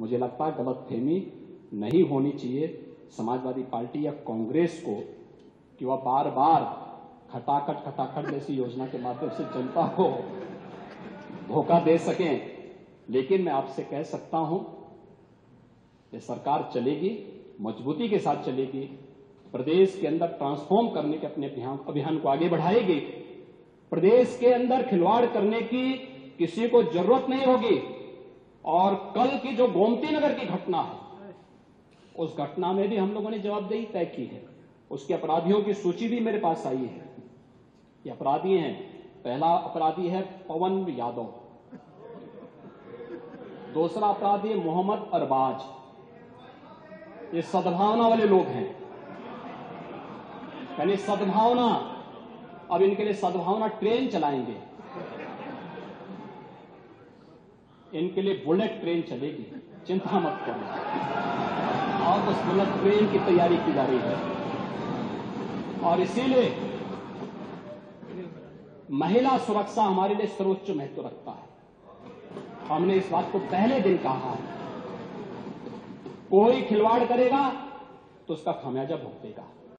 मुझे लगता है गलतफहमी नहीं होनी चाहिए समाजवादी पार्टी या कांग्रेस को कि वह बार बार खटाखट जैसी योजना के माध्यम से जनता को धोखा दे सकें। लेकिन मैं आपसे कह सकता हूं ये सरकार चलेगी, मजबूती के साथ चलेगी, प्रदेश के अंदर ट्रांसफॉर्म करने के अपने अभियान को आगे बढ़ाएगी। प्रदेश के अंदर खिलवाड़ करने की किसी को जरूरत नहीं होगी। और कल की जो गोमती नगर की घटना है, उस घटना में भी हम लोगों ने जवाबदेही तय की है। उसके अपराधियों की सूची भी मेरे पास आई है। ये अपराधी हैं, पहला अपराधी है पवन यादव, दूसरा अपराधी मोहम्मद अरबाज। ये सद्भावना वाले लोग हैं, यानी सद्भावना, अब इनके लिए सद्भावना ट्रेन चलाएंगे, इनके लिए बुलेट ट्रेन चलेगी, चिंता मत करना। और उस बुलेट ट्रेन की तैयारी की जा रही है। और इसीलिए महिला सुरक्षा हमारे लिए सर्वोच्च महत्व रखता है। हमने इस बात को पहले दिन कहा है, कोई खिलवाड़ करेगा तो उसका खामियाजा भुगतेगा।